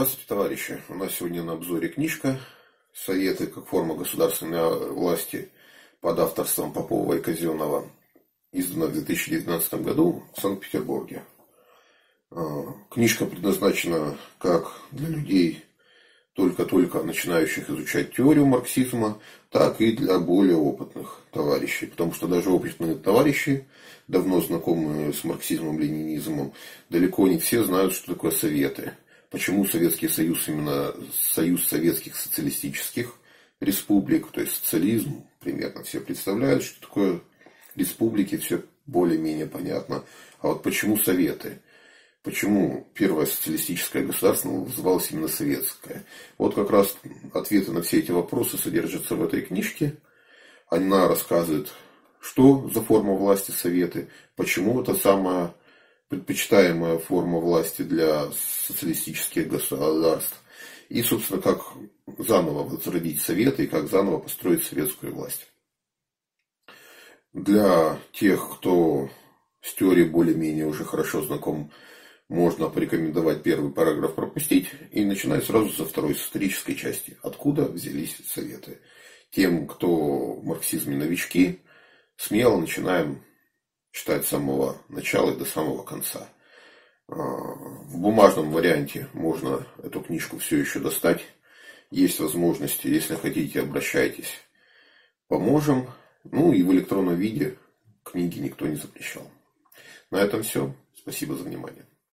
Здравствуйте, товарищи! У нас сегодня на обзоре книжка «Советы как форма государственной власти» под авторством Попова и Казенова, издана в 2019 году в Санкт-Петербурге. Книжка предназначена как для людей, только-только начинающих изучать теорию марксизма, так и для более опытных товарищей. Потому что даже опытные товарищи, давно знакомые с марксизмом, ленинизмом, далеко не все знают, что такое советы. Почему Советский Союз именно Союз Советских Социалистических Республик, то есть социализм, примерно все представляют, что такое республики, все более-менее понятно. А вот почему Советы? Почему первое социалистическое государство называлось именно советское? Вот как раз ответы на все эти вопросы содержатся в этой книжке. Она рассказывает, что за форма власти Советы, почему это самая предпочитаемая форма власти для социалистических государств. И, собственно, как заново возродить Советы и как заново построить советскую власть. Для тех, кто с теорией более-менее уже хорошо знаком, можно порекомендовать первый параграф пропустить и начинать сразу со второй, с исторической части. Откуда взялись Советы? Тем, кто в марксизме новички, смело начинаем читать с самого начала и до самого конца. В бумажном варианте можно эту книжку все еще достать. Есть возможности, если хотите, обращайтесь. Поможем. Ну и в электронном виде книги никто не запрещал. На этом все. Спасибо за внимание.